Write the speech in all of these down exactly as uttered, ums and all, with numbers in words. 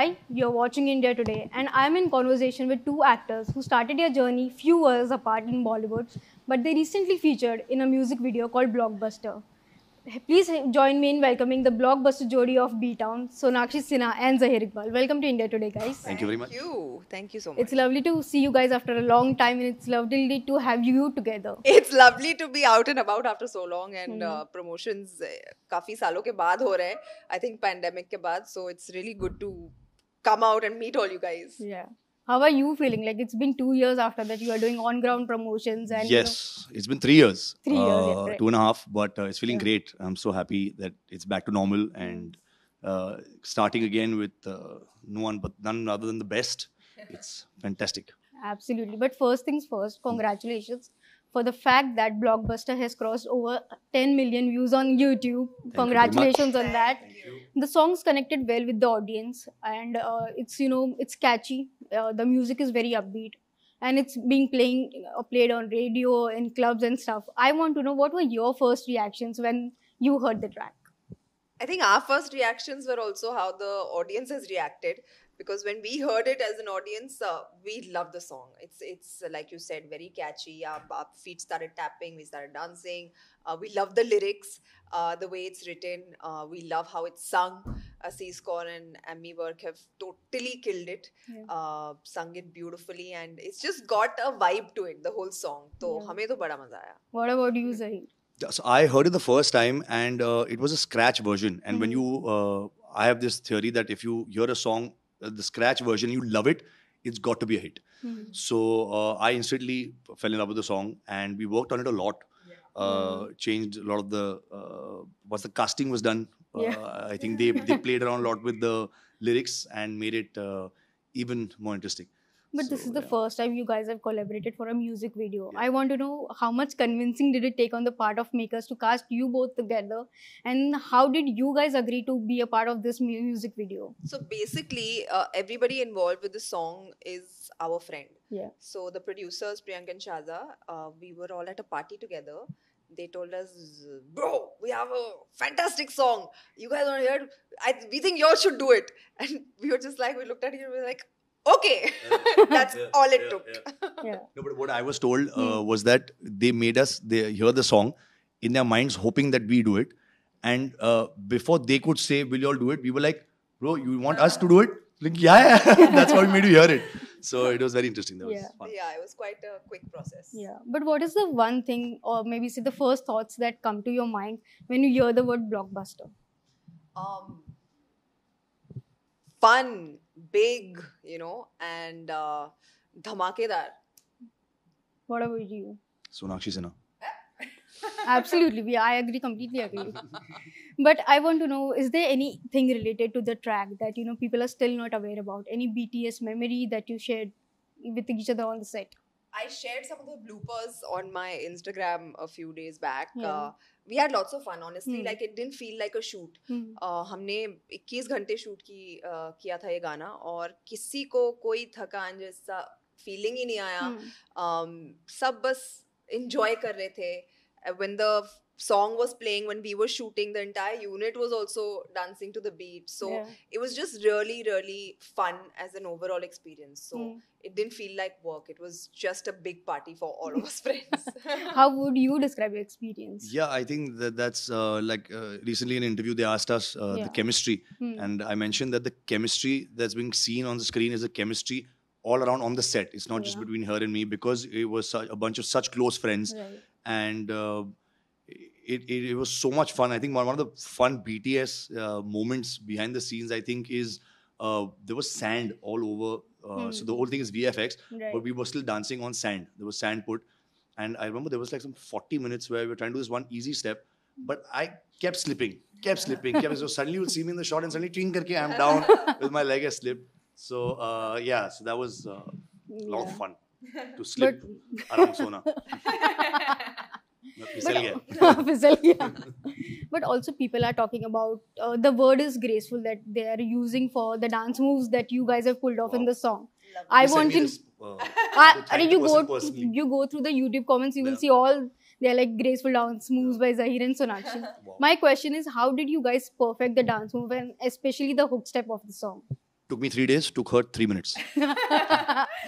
Hi, you're watching India Today, and I'm in conversation with two actors who started their journey few years apart in Bollywood, but they recently featured in a music video called Blockbuster. Please join me in welcoming the Blockbuster Jodi of B-Town, Sonakshi Sinha and Zaheer Iqbal. Welcome to India Today, guys. Thank you very much. Thank you. Thank you so much. It's lovely to see you guys after a long time, and it's lovely to have you together. It's lovely to be out and about after so long, and mm-hmm. uh, promotions काफी सालों के बाद हो रहे हैं. I think pandemic के बाद, so it's really good to come out and meet all you guys. Yeah. How are you feeling? Like, it's been two years after that you are doing on-ground promotions and... Yes, you know, it's been three years. Three uh, years, yeah, right. Two and a half, but uh, it's feeling yeah. great. I'm so happy that it's back to normal and uh, starting again with uh, no one but none other than the best. It's fantastic. Absolutely. But first things first, congratulations for the fact that Blockbuster has crossed over ten million views on YouTube. Thank Congratulations you on that. The songs connected well with the audience, and uh, it's, you know, it's catchy. Uh, the music is very upbeat, and it's being playing uh, played on radio, in clubs and stuff. I want to know, what were your first reactions when you heard the track? I think our first reactions were also how the audience has reacted, because when we heard it as an audience, uh, we loved the song. It's, it's uh, like you said, very catchy. Our, our feet started tapping, we started dancing. Uh, we love the lyrics, uh, the way it's written. Uh, we love how it's sung. Uh, C-Score and Emmy work have totally killed it. Yeah. Uh, sung it beautifully, and it's just got a vibe to it, the whole song. So, yeah. Hame toh bada maza aaya. What about you, Zaheer? So I heard it the first time, and uh, it was a scratch version. And mm-hmm. when you, uh, I have this theory that if you hear a song, uh, the scratch version, you love it, it's got to be a hit. Mm-hmm. So uh, I instantly fell in love with the song, and we worked on it a lot. Yeah. Uh, mm-hmm. Changed a lot of the, uh, once the casting was done, uh, yeah. I think they, they played around a lot with the lyrics and made it uh, even more interesting. But so, this is the yeah. first time you guys have collaborated for a music video. Yeah. I want to know, how much convincing did it take on the part of makers to cast you both together? And how did you guys agree to be a part of this music video? So basically, uh, everybody involved with the song is our friend. Yeah. So the producers, Priyank and Shaza, uh, we were all at a party together. They told us, bro, we have a fantastic song. You guys want to hear it? I, we think you all should do it. And we were just like, we looked at each other, we were like, okay, yeah. that's yeah. all it yeah. took. Yeah. Yeah. No, but what I was told uh, mm. was that they made us they hear the song in their minds, hoping that we do it. And uh, before they could say, will you all do it? We were like, bro, you want us to do it? Like, yeah, yeah. That's how we made you hear it. So it was very interesting. That yeah. was fun. Yeah, it was quite a quick process. Yeah. But what is the one thing, or maybe say the first thoughts that come to your mind when you hear the word Blockbuster? Um, fun. Big, you know, and uh, dhamakedar. What about you? Sonakshi Sinha. Absolutely, we, I agree, completely agree. But I want to know, is there anything related to the track that, you know, people are still not aware about? Any B T S memory that you shared with each other on the set? I shared some of the bloopers on my Instagram a few days back. Yeah. Uh, we had lots of fun, honestly. Mm. Like, it didn't feel like a shoot. Mm. Uh, हमने twenty-one घंटे shoot की, uh, किया था ये गाना, और किसी को कोई थकान जैसा feeling ही नहीं आया. Mm. Um, सब बस enjoy कर रहे थे. When the song was playing, when we were shooting, the entire unit was also dancing to the beat. So yeah. it was just really, really fun as an overall experience. So mm. it didn't feel like work. It was just a big party for all of us friends. How would you describe your experience? Yeah, I think that that's uh, like uh, recently in an interview, they asked us uh, yeah. the chemistry. Mm. And I mentioned that the chemistry that's being seen on the screen is a chemistry all around on the set. It's not yeah. just between her and me, because it was a bunch of such close friends. Right. And... Uh, It, it, it was so much fun. I think one, one of the fun B T S uh, moments behind the scenes, I think, is uh, there was sand all over. Uh, mm. So the whole thing is V F X, right. but we were still dancing on sand. There was sand put. And I remember there was like some forty minutes where we were trying to do this one easy step. But I kept slipping, kept slipping. kept, so suddenly you'll see me in the shot and suddenly ting karke, I'm down with my leg, I slipped. So uh, yeah, so that was uh, a yeah. lot of fun to slip but... around Sona. But, but also people are talking about uh, the word is graceful that they are using for the dance moves that you guys have pulled off wow. in the song. Lovely. I you want to this, uh, I, you go personally. You go through the YouTube comments, you yeah. will see all they're like graceful dance moves yeah. by Zaheer and Sonakshi. Wow. My question is, how did you guys perfect the dance move, and especially the hook step of the song? Took me three days, took her three minutes.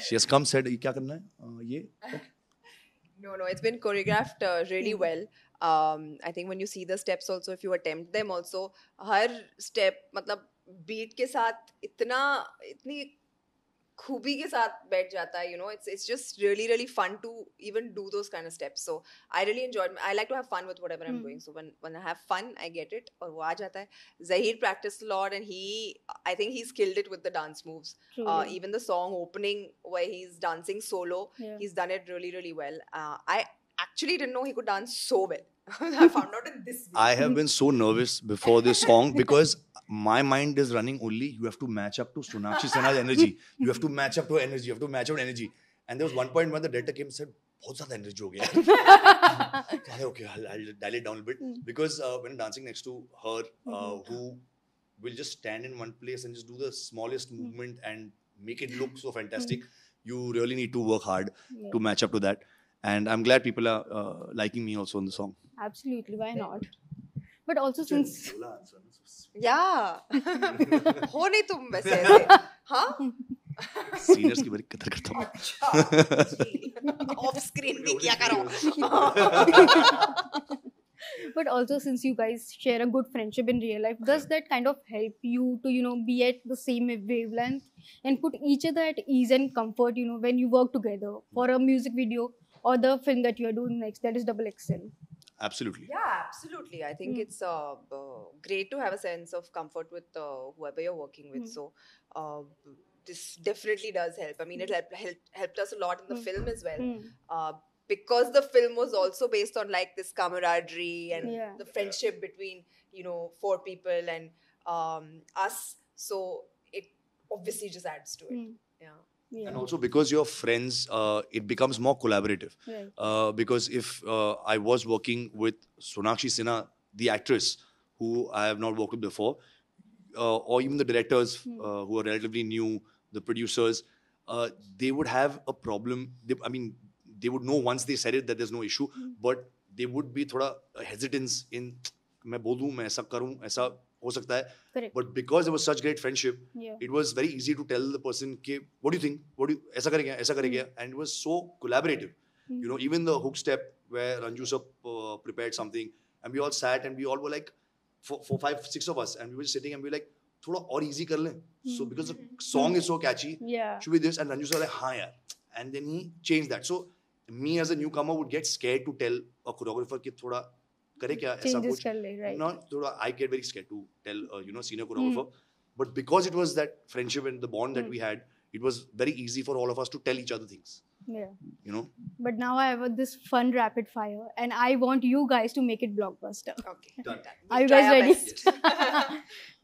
She has come, said, "Kya karna hai? Uh, ye?" Okay. No, no, it's been choreographed uh, really well. Um, I think when you see the steps also, if you attempt them also, her step, matlab beat ke saath itna, itni khubi ke saath baith jata hai, you know, it's, it's just really, really fun to even do those kind of steps. So I really enjoyed, I like to have fun with whatever mm. I'm doing. So when, when I have fun, I get it. Aur wo aa jata hai. Zaheer practiced a lot and he, I think he's killed it with the dance moves. Uh, even the song opening where he's dancing solo, yeah. he's done it really, really well. Uh, I actually didn't know he could dance so well. I found out in this video. I have been so nervous before this song because my mind is running only, you have to match up to Sonakshi Sinha's energy. You have to match up to her energy. You have to match up to energy. And there was one point when the director came and said, "Bahut zyada energy ho gaya." So, okay, I'll, I'll dial it down a bit. Because uh, when dancing next to her, uh, who will just stand in one place and just do the smallest movement and make it look so fantastic, you really need to work hard yeah. to match up to that. And I'm glad people are uh, liking me also in the song. Absolutely, why not? But also since... Yeah. Ho nahi tum वैसे ऐसे. Huh? Seniors की बड़ी कदर करता हूँ. अच्छा. Off screen भी किया करो. But also since you guys share a good friendship in real life, does that kind of help you to, you know, be at the same wavelength and put each other at ease and comfort, you know, when you work together for a music video or the film that you are doing next, that is Double X L? Absolutely. Yeah, absolutely. I think mm. it's uh, uh, great to have a sense of comfort with uh, whoever you're working with. Mm. So uh, this definitely does help. I mean, it helped, helped, helped us a lot in the mm. film as well. Mm. Uh, Because the film was also based on like this camaraderie and yeah. the friendship between, you know, four people and um, us. So it obviously just adds to it. Mm. Yeah. yeah. And also because you're friends, uh, it becomes more collaborative. Right. Uh, because if uh, I was working with Sonakshi Sinha, the actress who I have not worked with before, uh, or even the directors mm. uh, who are relatively new, the producers, uh, they would have a problem. They, I mean... They would know once they said it that there's no issue, mm. but they would be thoda hesitance in main bolu main aisa karu aisa ho sakta hai. Correct. But because there was such great friendship, yeah. it was very easy to tell the person ke, what do you think? What do you aisa karega aisa karega mm. and it was so collaborative. Mm. You know, even the hook step where Ranju sir uh, prepared something and we all sat and we all were like four, four five six of us and we were sitting and we were like thoda aur easy kar le. Mm. So because the song is so catchy, yeah. should be this, and Ranju sir was like ha yaar, and then he changed that. So me as a newcomer would get scared to tell a choreographer ki thoda kare kya aisa kuch kar le, right. No, thoda, I get very scared to tell uh, you know senior choreographer. Mm. But because it was that friendship and the bond that mm. we had, it was very easy for all of us to tell each other things. Yeah. You know. But now I have this fun rapid fire, and I want you guys to make it blockbuster. Okay. Done. Are you guys ready? Yes.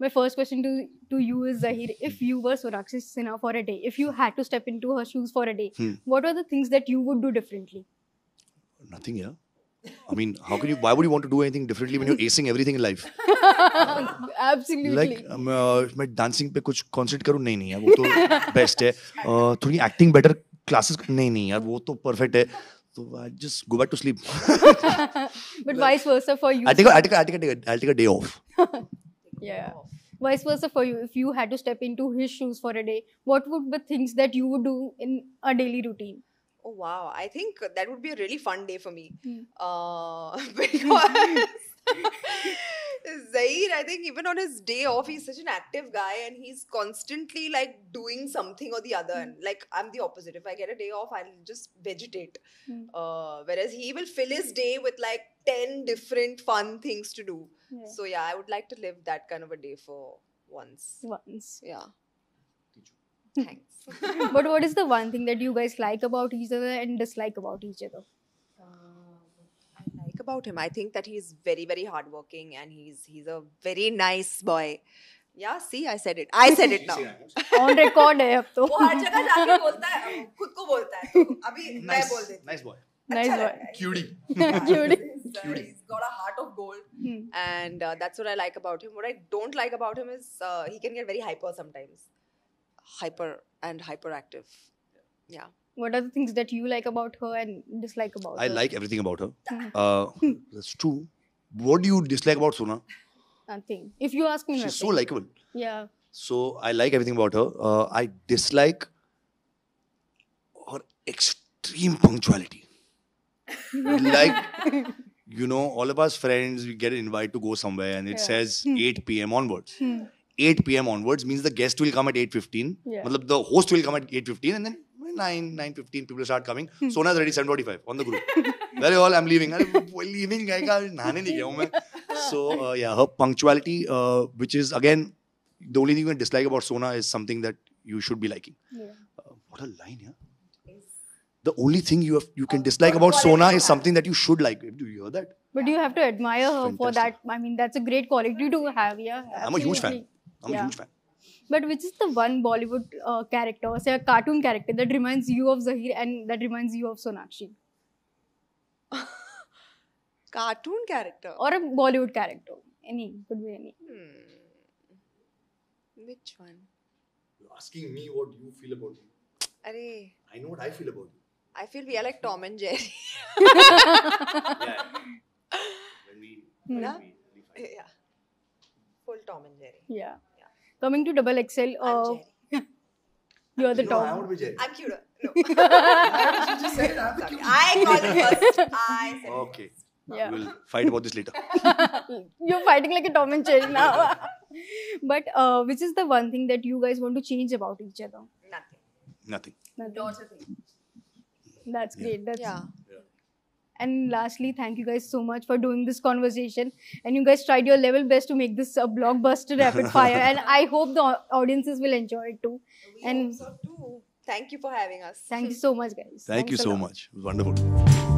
My first question to to you is, Zaheer, if you were Sonakshi Sinha for a day, if you had to step into her shoes for a day, hmm. what are the things that you would do differently? Nothing, yeah. I mean, how can you? Why would you want to do anything differently when you're acing everything in life? Absolutely. Like, um, uh, if I dancing पे कुछ concentrate करूँ नहीं नहीं यार वो तो best है. Uh, थोड़ी acting better. Classes नहीं नहीं यार वो तो perfect है तो I just go back to sleep. But like, vice versa for you. I take a, I take a, I take a, I'll take a day off. Yeah. Vice versa for you. If you had to step into his shoes for a day, what would be things that you would do in a daily routine? Oh wow! I think that would be a really fun day for me. Hmm. Uh, because. Zaheer, I think even on his day off, he's such an active guy and he's constantly like doing something or the other. Mm. And like, I'm the opposite. If I get a day off, I'll just vegetate. Mm. Uh, whereas he will fill his day with like ten different fun things to do. Yeah. So yeah, I would like to live that kind of a day for once. Once. Yeah. Thanks. But what is the one thing that you guys like about each other and dislike about each other? About him, I think that he's very, very hardworking, and he's he's a very nice boy. Yeah, see, I said it. I said it now. On record, है अब तो. वो हर जगह जाके बोलता है, खुद को बोलता है. अभी मैं बोल देती हूँ. Nice boy. Nice boy. Cutie. Cutie. He's got a heart of gold, hmm. and uh, that's what I like about him. What I don't like about him is uh, he can get very hyper sometimes, hyper and hyperactive. Yeah. What are the things that you like about her and dislike about her? I like everything about her. Uh, that's true. What do you dislike about Sona? Nothing. If you ask me, she's nothing. So likable. Yeah. So I like everything about her. Uh, I dislike her extreme punctuality. Like, you know, all of us friends, we get an invite to go somewhere and it yeah. says eight p m onwards. Hmm. eight p m onwards means the guest will come at eight fifteen. Yeah. The host will come at eight fifteen and then nine, nine fifteen people start coming. Hmm. Sona is ready seven forty-five on the group. Very all, I'm leaving. I'm leaving. So, uh, yeah, her punctuality, uh, which is, again, the only thing you can dislike about Sona is something that you should be liking. Yeah. Uh, what a line, yeah? The only thing you have, you can dislike about Sona is something that you should like. Do you hear that? But you have to admire her Fantastic. for that. I mean, that's a great quality to have, yeah. Absolutely. I'm a huge fan. I'm yeah. a huge fan. But which is the one Bollywood uh, character, say a cartoon character, that reminds you of Zaheer and that reminds you of Sonakshi? Cartoon character? Or a Bollywood character. Any. Could be any. Hmm. Which one? You're asking me what you feel about me. Arey. I know what I feel about you. I feel we are like Tom and Jerry. yeah. When we, when nah? we, we fight. Yeah. Full Tom and Jerry. Yeah. Coming to Double X L, uh, you are the no, top. I would be Jerry. I'm cuter. No. I just said I'm the cute. I called it first. I said okay. It first. Yeah. We'll fight about this later. You're fighting like a Tom and Jerry now. But uh, which is the one thing that you guys want to change about each other? Nothing. Nothing. Nothing. Daughter thing. That's yeah. great. That's yeah. yeah. And lastly, thank you guys so much for doing this conversation. And you guys tried your level best to make this a blockbuster rapid fire. And I hope the audiences will enjoy it too. We and hope so too. Thank you for having us. Thank you so much, guys. Thank Thanks you so much. It was wonderful.